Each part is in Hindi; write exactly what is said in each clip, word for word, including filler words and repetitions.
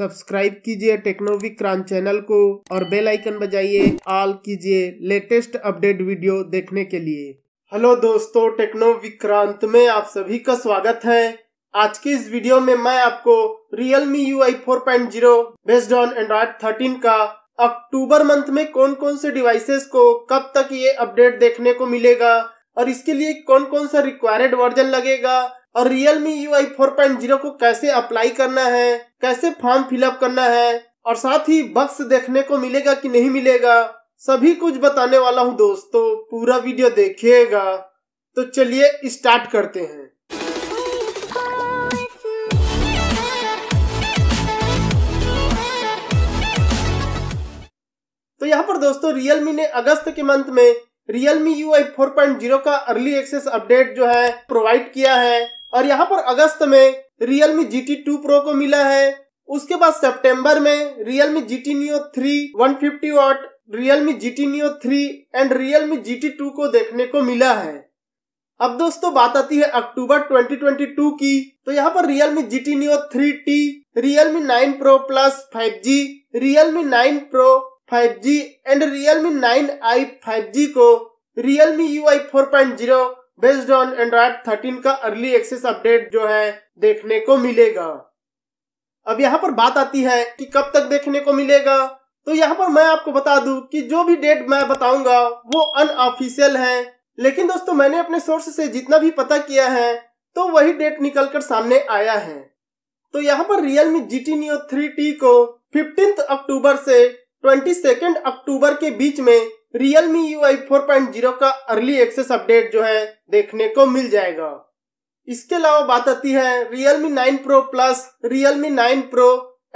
सब्सक्राइब कीजिए टेक्नोविक्रांत चैनल को और बेल आइकन बजाइए, ऑल कीजिए लेटेस्ट अपडेट वीडियो देखने के लिए। हेलो दोस्तों, टेक्नोविक्रांत में आप सभी का स्वागत है। आज की इस वीडियो में मैं आपको Realme U I four point zero based on Android thirteen का अक्टूबर मंथ में कौन कौन से डिवाइसेस को कब तक ये अपडेट देखने को मिलेगा और इसके लिए कौन कौन सा रिक्वायर्ड वर्जन लगेगा और Realme U I four point zero को कैसे अप्लाई करना है, कैसे फॉर्म फिलअप करना है और साथ ही बग्स देखने को मिलेगा कि नहीं मिलेगा, सभी कुछ बताने वाला हूँ दोस्तों। पूरा वीडियो देखिएगा। तो चलिए स्टार्ट करते हैं। तो यहाँ पर दोस्तों Realme ने अगस्त के मंथ में Realme U I four point zero का अर्ली एक्सेस अपडेट जो है प्रोवाइड किया है और यहाँ पर अगस्त में Realme G T two Pro को मिला है। उसके बाद सितंबर में Realme G T Neo three one fifty watt, Realme G T Neo three and Realme G T two को देखने को मिला है। अब दोस्तों बात आती है अक्टूबर ट्वेंटी ट्वेंटी टू की। तो यहाँ पर Realme G T Neo three T, Realme nine Pro Plus five G, Realme nine Pro five G and Realme nine i five G को Realme U I four point zero based on Android thirteen का अर्ली एक्सेस अपडेट जो है देखने को मिलेगा। अब यहाँ पर बात आती है कि कब तक देखने को मिलेगा। तो यहाँ पर मैं आपको बता दूं कि जो भी डेट मैं बताऊंगा वो अनऑफिशियल है, लेकिन दोस्तों मैंने अपने सोर्स से जितना भी पता किया है तो वही डेट निकल कर सामने आया है। तो यहाँ पर Realme G T Neo three T को फिफ्टींथ अक्टूबर से बाईस अक्टूबर के बीच में Realme U I four point zero का अर्ली एक्सेस अपडेट जो है देखने को मिल जाएगा। इसके अलावा बात आती है Realme nine Pro Plus, Realme nine Pro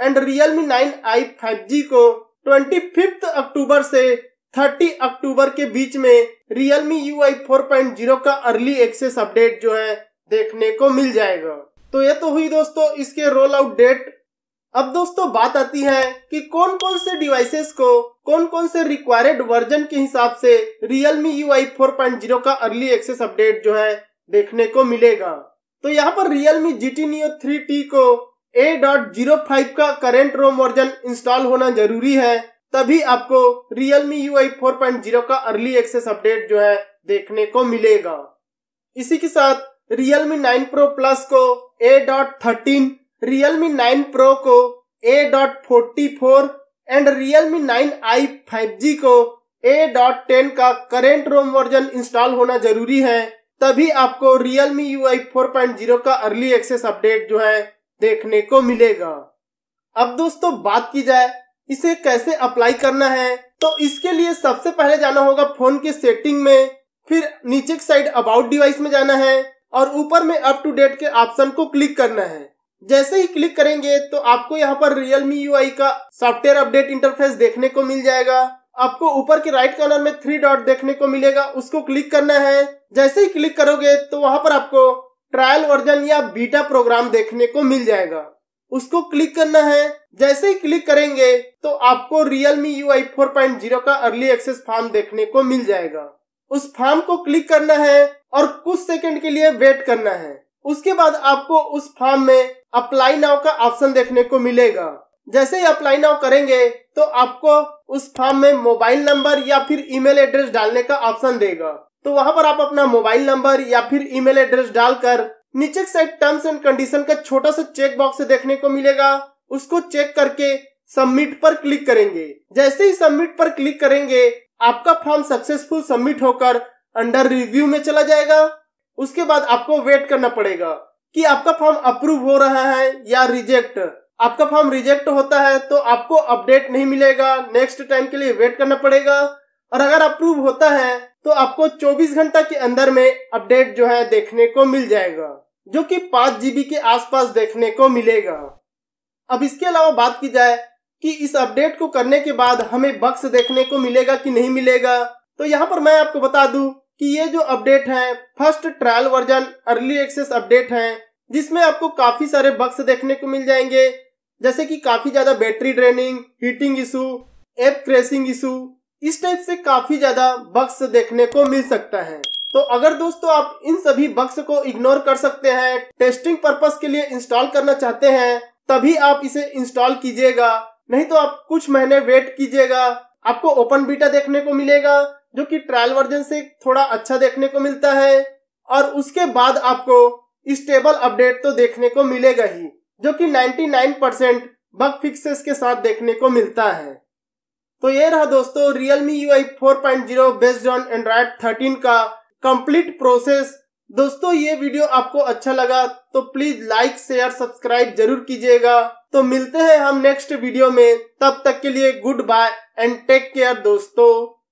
and Realme nine i five G को पच्चीस अक्टूबर से तीस अक्टूबर के बीच में Realme U I four point zero का अर्ली एक्सेस अपडेट जो है देखने को मिल जाएगा। तो ये तो हुई दोस्तों इसके रोल आउट डेट। अब दोस्तों बात आती है कि कौन कौन से डिवाइसेस को कौन कौन से रिक्वायर्ड वर्जन के हिसाब से Realme U I four point zero का अर्ली एक्सेस अपडेट जो है देखने को मिलेगा। तो यहाँ पर Realme G T Neo three T को ए पॉइंट ज़ीरो फाइव का करेंट रोम वर्जन इंस्टॉल होना जरूरी है, तभी आपको Realme U I four point zero का अर्ली एक्सेस अपडेट जो है देखने को मिलेगा। इसी के साथ Realme नाइन Pro Plus को A point thirteen, Realme nine Pro को A point forty four and Realme nine i five G को ए पॉइंट टेन का करेंट रोम वर्जन इंस्टॉल होना जरूरी है, तभी आपको Realme U I four point zero का अर्ली एक्सेस अपडेट जो है देखने को मिलेगा। अब दोस्तों बात की जाए इसे कैसे अप्लाई करना है, तो इसके लिए सबसे पहले जाना होगा फोन के सेटिंग में, फिर नीचे की साइड अबाउट डिवाइस में जाना है और ऊपर में अप टू डेट के ऑप्शन को क्लिक करना है। जैसे ही क्लिक करेंगे तो आपको यहाँ पर Realme U I का सॉफ्टवेयर अपडेट इंटरफेस देखने को मिल जाएगा। आपको ऊपर के राइट कॉर्नर में थ्री डॉट देखने को मिलेगा, उसको क्लिक करना है। जैसे ही क्लिक करोगे तो वहां पर आपको ट्रायल वर्जन या बीटा प्रोग्राम देखने को मिल जाएगा, उसको क्लिक करना है। जैसे ही क्लिक करेंगे तो आपको Realme U I four point zero का अर्ली एक्सेस फॉर्म देखने को मिल जाएगा। उस फॉर्म को क्लिक करना है और कुछ सेकेंड के लिए वेट करना है। उसके बाद आपको उस फॉर्म में अप्लाई नाउ का ऑप्शन देखने को मिलेगा। जैसे ही अप्लाई नाउ करेंगे तो आपको उस फॉर्म में मोबाइल नंबर या फिर ईमेल एड्रेस डालने का ऑप्शन देगा। तो वहां पर आप अपना मोबाइल नंबर या फिर ईमेल एड्रेस डालकर नीचे की साइड टर्म्स एंड कंडीशन का छोटा सा चेक बॉक्स देखने को मिलेगा, उसको चेक करके सबमिट पर क्लिक करेंगे। जैसे ही सबमिट पर क्लिक करेंगे आपका फॉर्म सक्सेसफुल सबमिट होकर अंडर रिव्यू में चला जाएगा। उसके बाद आपको वेट करना पड़ेगा कि आपका फॉर्म अप्रूव हो रहा है या रिजेक्ट। आपका फॉर्म रिजेक्ट होता है तो आपको अपडेट नहीं मिलेगा, नेक्स्ट टाइम के लिए वेट करना पड़ेगा। और अगर अप्रूव होता है तो आपको चौबीस घंटा के अंदर में अपडेट जो है देखने को मिल जाएगा, जो कि पाँच जीबी के आसपास देखने को मिलेगा। अब इसके अलावा बात की जाए कि इस अपडेट को करने के बाद हमें बग्स देखने को मिलेगा कि नहीं मिलेगा। तो यहाँ पर मैं आपको बता दूं कि ये जो अपडेट है first trial version early access update है, जिसमें आपको काफी सारे बग्स देखने को मिल जाएंगे, जैसे कि काफी ज्यादा battery draining, heating issue, app crashing issue, इस टाइप से काफी ज्यादा बग्स देखने को मिल सकता है। तो अगर दोस्तों आप इन सभी बग्स को इग्नोर कर सकते हैं, टेस्टिंग पर्पस के लिए इंस्टॉल करना चाहते हैं तभी आप इसे इंस्टॉल कीजिएगा, नहीं तो आप कुछ महीने वेट कीजिएगा। आपको ओपन बीटा देखने को मिलेगा जो कि ट्रायल वर्जन से थोड़ा अच्छा देखने को मिलता है, और उसके बाद आपको स्टेबल अपडेट तो देखने को मिलेगा ही, जो कि निन्यानवे परसेंट बग फिक्सेस के साथ देखने को मिलता है। तो ये रहा दोस्तों Realme U I four point zero based on Android thirteen का कंप्लीट प्रोसेस। दोस्तों ये वीडियो आपको अच्छा लगा तो प्लीज लाइक शेयर सब्सक्राइब जरूर कीजिएगा। तो मिलते हैं हम नेक्स्ट वीडियो में, तब तक के लिए goodbye and take care दोस्तों।